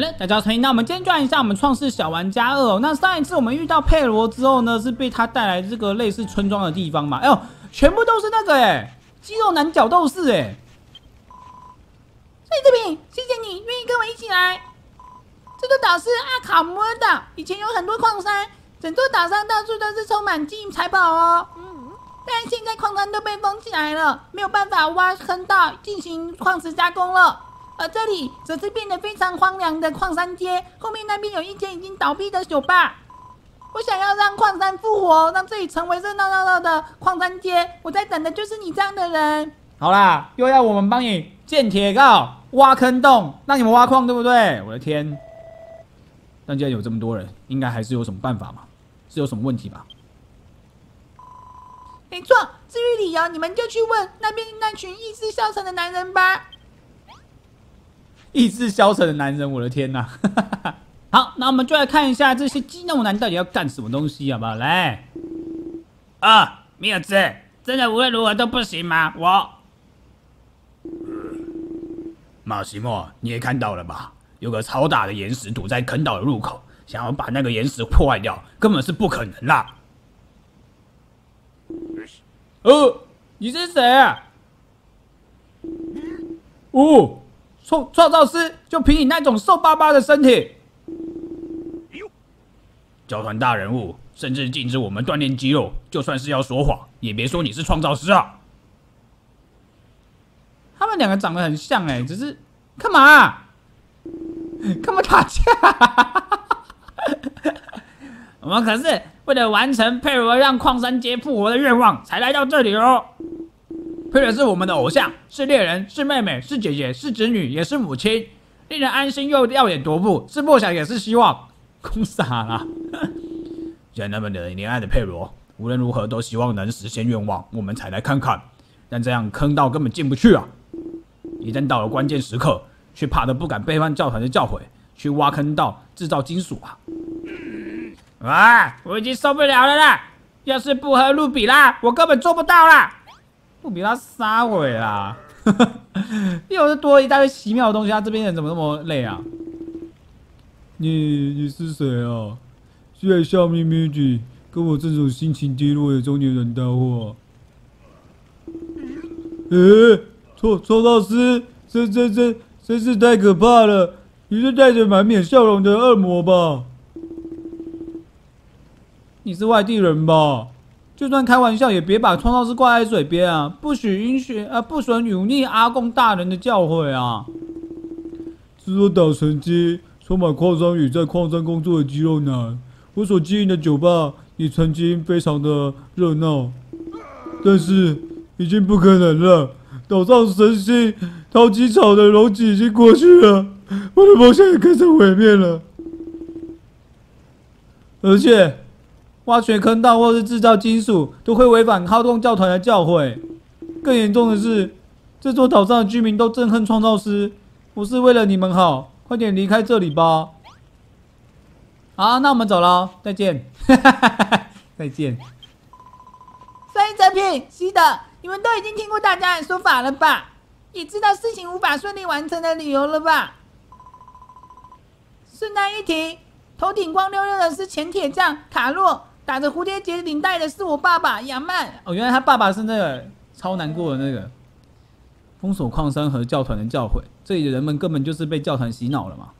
Hello， 大家欢迎。那我们今天就来一下我们创世小玩家2哦。那上一次我们遇到佩罗之后呢，是被他带来这个类似村庄的地方嘛？哎呦，全部都是那个肌肉男角斗士所以这边谢谢你愿意跟我一起来。这座岛是阿卡摩尔岛，以前有很多矿山，整座岛上到处都是充满金银财宝哦。但现在矿山都被封起来了，没有办法挖坑道进行矿石加工了。 而这里则是变得非常荒凉的矿山街，后面那边有一间已经倒闭的酒吧。我想要让矿山复活，让这里成为热闹闹闹的矿山街。我在等的就是你这样的人。好啦，又要我们帮你建铁锆、挖坑洞，让你们挖矿，对不对？我的天！但既然有这么多人，应该还是有什么办法嘛？是有什么问题吧？没错，至于理由，你们就去问那边那群意志消沉的男人吧。 意志消沉的男人，我的天哪！好，那我们就来看一下这些激动男到底要干什么东西，好不好？来，啊，米尔兹，真的无论如何都不行吗？我，马西莫，你也看到了吧？有个超大的岩石堵在坑道的入口，想要把那个岩石破坏掉，根本是不可能啦！你是谁啊？哦。 创造师就凭你那种瘦巴巴的身体，教团大人物甚至禁止我们锻炼肌肉，就算是要说谎，也别说你是创造师啊！他们两个长得很像只是干嘛干嘛打架？我们可是为了完成佩罗让矿山街复活的愿望，才来到这里哦。 佩罗是我们的偶像，是猎人，是妹妹，是姐姐，是侄女，也是母亲，令人安心又耀眼夺目，是梦想也是希望。空傻啦！现在那么怜爱的佩罗，无论如何都希望能实现愿望，我们才来看看。但这样坑道根本进不去啊！一旦到了关键时刻，却怕得不敢背叛教团的教诲，去挖坑道制造金属啊！我已经受不了了啦！要是不和露比啦，我根本做不到啦！ 不比他杀尾啦！又是多了一大堆奇妙的东西，他这边人怎么那么累啊？你是谁啊？是来笑眯眯的，跟我这种心情低落的中年人搭话？创造师，真是太可怕了！你是带着满面笑容的恶魔吧？你是外地人吧？ 就算开玩笑，也别把创造师挂在嘴边啊！不准忤逆阿贡大人的教诲啊！这座岛神街充满矿山与在矿山工作的肌肉男。我所经营的酒吧也曾经非常的热闹，但是已经不可能了。岛上神星淘金草的溶解已经过去了，我的梦想也跟着毁灭了，而且。 挖掘坑道或是制造金属，都会违反哈贡教团的教诲。更严重的是，这座岛上的居民都憎恨创造师。我是为了你们好，快点离开这里吧！好，那我们走了，再见，再见。所以这片西的，你们都已经听过大家的说法了吧？也知道事情无法顺利完成的理由了吧？顺带一提，头顶光溜溜的是前铁匠卡洛。 打着蝴蝶结领带的是我爸爸亚曼。哦，原来他爸爸是那个超难过的那个封锁矿山和教团的教诲，这里的人们根本就是被教团洗脑了嘛。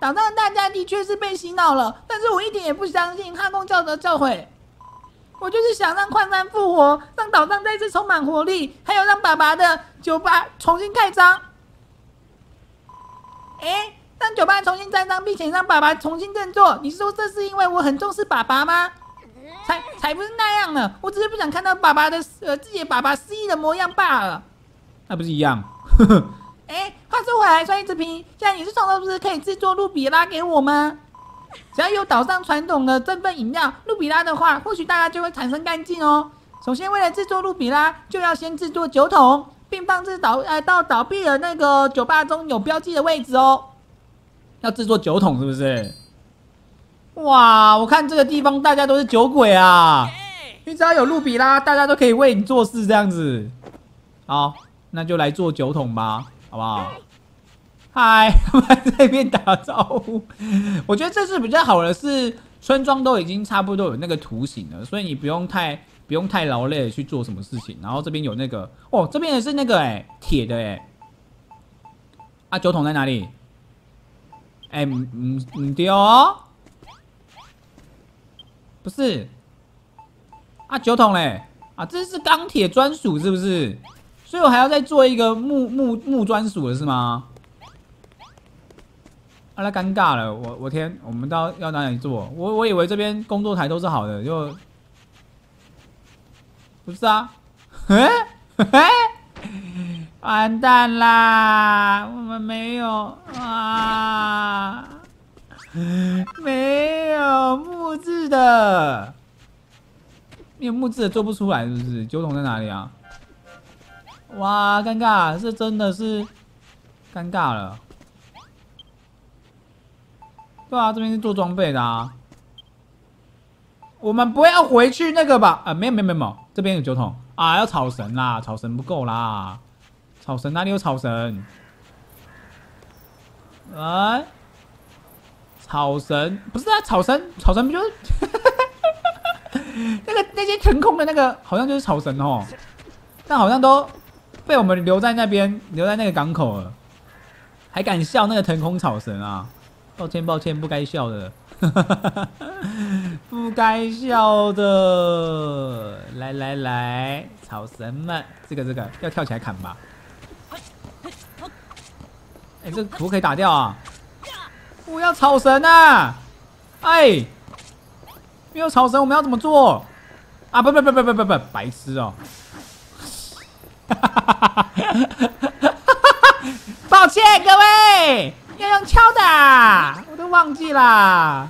岛上大家的确是被洗脑了，但是我一点也不相信哈贡教的教诲。我就是想让矿山复活，让岛上再次充满活力，还有让爸爸的酒吧重新开张。让酒吧重新栽赃，并且让爸爸重新振作。你说这是因为我很重视爸爸吗？才不是那样呢！我只是不想看到爸爸的自己的爸爸失忆的模样罢了。那不是一样？话说回来，双一之平，现在你是创造师，可以制作露比拉给我吗？只要有岛上传统的振奋饮料露比拉的话，或许大家就会产生干劲哦。首先，为了制作露比拉，就要先制作酒桶，并放置到倒闭的那个酒吧中有标记的位置哦。 要制作酒桶是不是？哇！我看这个地方大家都是酒鬼啊！你只要有露比拉，大家都可以为你做事这样子。好，那就来做酒桶吧，好不好？嗨，他们在那边打招呼。我觉得这次比较好的是村庄都已经差不多有那个图形了，所以你不用太劳累的去做什么事情。然后这边有那个哦，这边也是那个铁的啊，酒桶在哪里？唔丢哦，不是啊，酒桶嘞啊，这是钢铁专属是不是？所以我还要再做一个木专属的是吗？ 啊，那尴尬了！我天，我们要哪里做？我以为这边工作台都是好的，就不是啊？完蛋啦！我们没有啊，没有木质的，因为木质的做不出来，是不是？酒桶在哪里啊？哇，尴尬，这真的是尴尬了。 对啊，这边是做装备的啊。我们不要回去那个吧？啊，没有，这边有酒桶啊，要草绳啦，草绳不够啦，草绳哪里有草绳？啊，草绳不是啊，草绳不就是？那些腾空的那个好像就是草绳哦，但好像都被我们留在那边，留在那个港口了，还敢笑那个腾空草绳啊？ 抱歉，不该笑的，不该笑的。来，草绳们，这个要跳起来砍吧。哎，这可不可以打掉啊？我要草绳啊！哎，没有草绳，我们要怎么做？啊，不，白痴哦！抱歉，各位。 要用敲的、啊，我都忘记啦。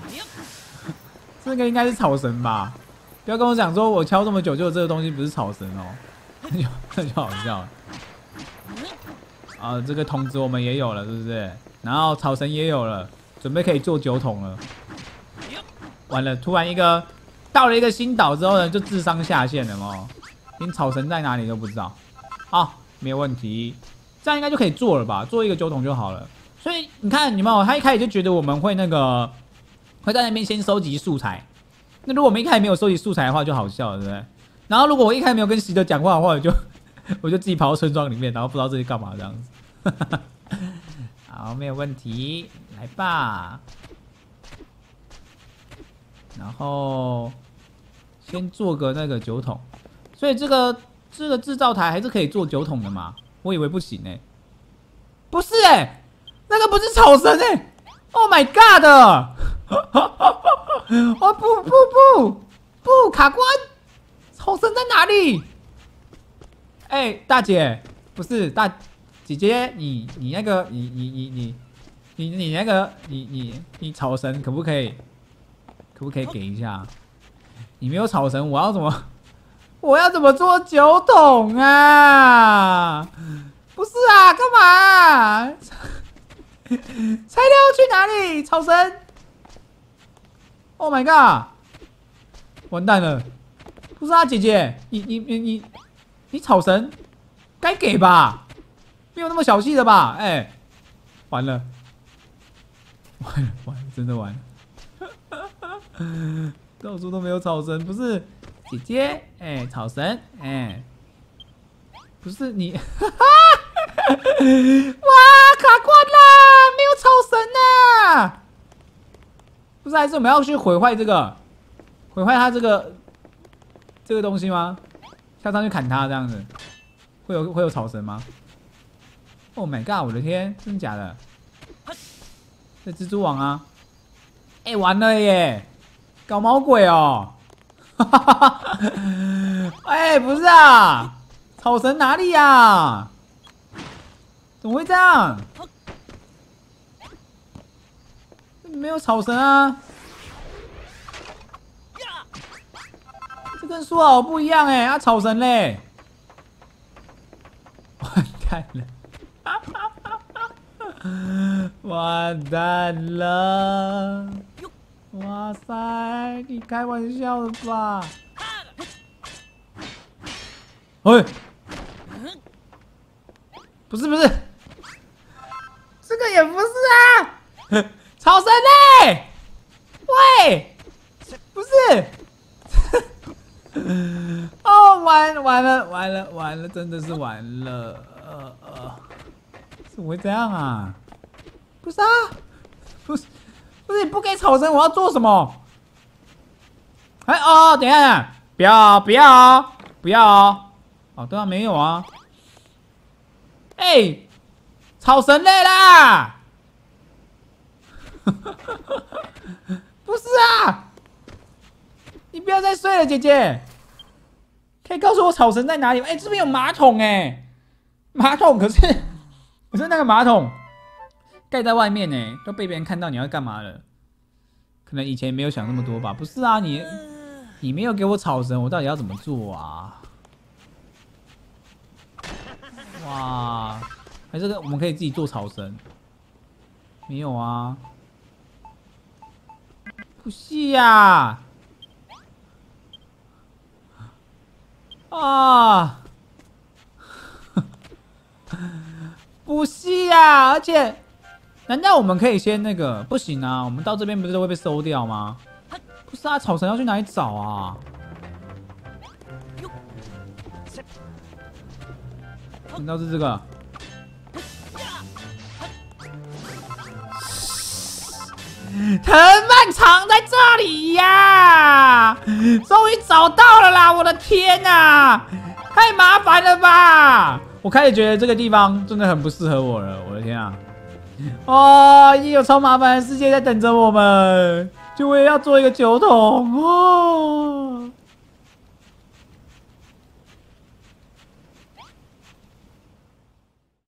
这个应该是草绳吧？不要跟我讲说我敲这么久，就这个东西不是草绳哦，那就好笑了。啊，这个桶子我们也有了，是不是？然后草绳也有了，准备可以做酒桶了。完了，突然到了一个新岛之后呢，就智商下线了哦，连草绳在哪里都不知道。好，没有问题，这样应该就可以做了吧？做一个酒桶就好了。 所以你看，你们他一开始就觉得我们会在那边先收集素材。那如果我们一开始没有收集素材的话，就好笑了，对不对？然后如果我一开始没有跟席德讲话的话，我就自己跑到村庄里面，然后不知道这是干嘛这样子。好，没有问题，来吧。然后先做个那个酒桶，所以这个制造台还是可以做酒桶的嘛？我以为不行欸，不是欸。 那个不是草绳哎 ！Oh my god！ 哦不，卡关！草绳在哪里？哎、欸，大姐，不是大姐姐，你那个你那个你草绳可不可以给一下？你没有草绳，我要怎么做酒桶啊？不是啊，干嘛？ 材料去哪里？草绳 ！Oh my god！ 完蛋了！不是啊，姐姐，你草绳该给吧？没有那么小气的吧？哎、欸，完了，真的完了！到处都没有草绳，不是姐姐？哎、欸，草绳，哎、欸，不是你。哇，卡关啦！没有草绳呐！不是，还是我们要去毁坏它这个东西吗？跳上去砍它这样子，会有草绳吗 ？Oh my god！ 我的天，真的假的？这蜘蛛网啊！哎、欸，完了耶！搞毛鬼哦！哈哈哈哈！哎，不是啊，草绳哪里呀、啊？ 怎么会这样？没有草绳啊！这跟说好不一样哎、欸！啊，草绳嘞！完蛋了！完蛋了！哇塞，你开玩笑了吧？喂、欸！不是！个也不是啊，超神嘞！喂，不是，哦，完了，真的是完了，怎么会这样啊？不是啊，不是你不给草绳，我要做什么？哎哦，等一下，不要哦！哦，对啊，没有啊。哎，草绳累啦！不是啊，你不要再睡了，姐姐。可以告诉我草绳在哪里吗？哎，这边有马桶哎，马桶可是那个马桶盖在外面哎，都被别人看到你要干嘛了？可能以前没有想那么多吧。不是啊，你没有给我草绳，我到底要怎么做啊？哇，还是我们可以自己做草绳？没有啊，不是呀！啊，不是呀！而且，难道我们可以先那个？不行啊，我们到这边不是都会被收掉吗？不是啊，草绳要去哪里找啊？难道是这个？藤蔓藏在这里呀！终于找到了啦！我的天哪，太麻烦了吧！我开始觉得这个地方真的很不适合我了。我的天啊！哦，也有超麻烦的世界在等着我们。就我也要做一个酒桶哦。